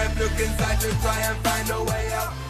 rep, look inside to try and find a way out.